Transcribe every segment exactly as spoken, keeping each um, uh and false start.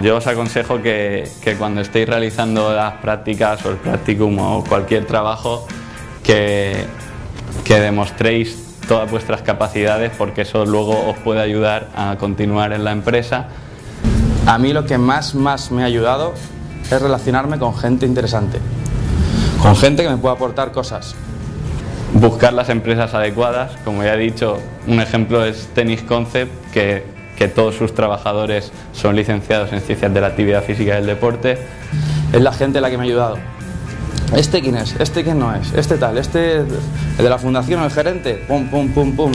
Yo os aconsejo que, que cuando estéis realizando las prácticas o el practicum o cualquier trabajo, que, que demostréis todas vuestras capacidades, porque eso luego os puede ayudar a continuar en la empresa. A mí lo que más, más me ha ayudado es relacionarme con gente interesante, con gente que me pueda aportar cosas. Buscar las empresas adecuadas, como ya he dicho, un ejemplo es Tennis Concept, que... que todos sus trabajadores son licenciados en Ciencias de la Actividad Física y del Deporte. Es la gente la que me ha ayudado. ¿Este quién es? ¿Este quién no es? ¿Este tal? ¿Este el de la fundación o el gerente? Pum, pum, pum, pum.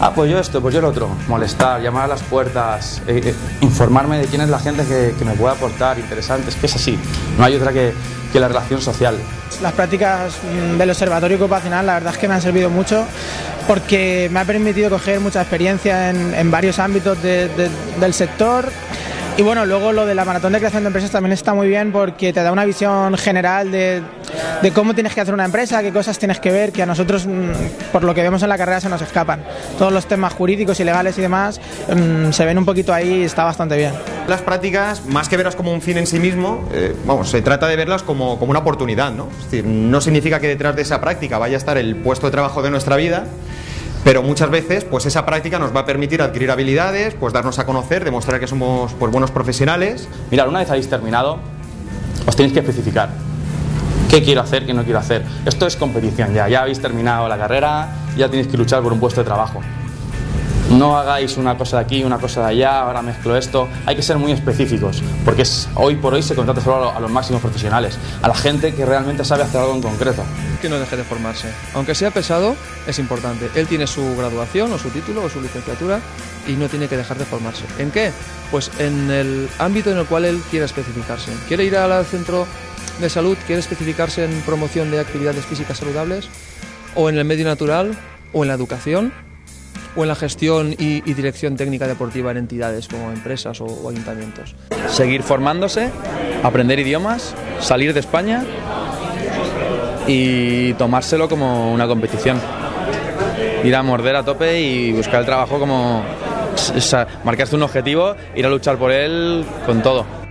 Ah, pues yo esto, pues yo el otro. Molestar, llamar a las puertas, eh, eh, informarme de quién es la gente que, que me puede aportar, interesante. Es que es así, no hay otra que, que la relación social. Las prácticas del Observatorio Ocupacional la verdad es que me han servido mucho, porque me ha permitido coger mucha experiencia en, en varios ámbitos de, de, del sector. Y bueno, luego lo de la maratón de creación de empresas también está muy bien, porque te da una visión general de, de cómo tienes que hacer una empresa, qué cosas tienes que ver, que a nosotros, por lo que vemos en la carrera, se nos escapan. Todos los temas jurídicos y legales y demás se ven un poquito ahí y está bastante bien. Las prácticas, más que verlas como un fin en sí mismo, eh, vamos, se trata de verlas como, como una oportunidad, ¿no? Es decir, no significa que detrás de esa práctica vaya a estar el puesto de trabajo de nuestra vida, pero muchas veces pues esa práctica nos va a permitir adquirir habilidades, pues darnos a conocer, demostrar que somos pues, buenos profesionales. Mirad, una vez habéis terminado, os tenéis que especificar qué quiero hacer, qué no quiero hacer. Esto es competición ya, ya habéis terminado la carrera, ya tenéis que luchar por un puesto de trabajo. No hagáis una cosa de aquí, una cosa de allá, ahora mezclo esto. Hay que ser muy específicos, porque es, hoy por hoy se contrata solo a los máximos profesionales, a la gente que realmente sabe hacer algo en concreto. Que no deje de formarse, aunque sea pesado, es importante. Él tiene su graduación o su título o su licenciatura y no tiene que dejar de formarse. ¿En qué? Pues en el ámbito en el cual él quiere especificarse. ¿Quiere ir al centro de salud? ¿Quiere especificarse en promoción de actividades físicas saludables? ¿O en el medio natural? ¿O en la educación? ¿O en la gestión y, y dirección técnica deportiva en entidades como empresas o, o ayuntamientos? Seguir formándose, aprender idiomas, salir de España y tomárselo como una competición, ir a morder a tope y buscar el trabajo como, o sea, marcarse un objetivo, ir a luchar por él con todo.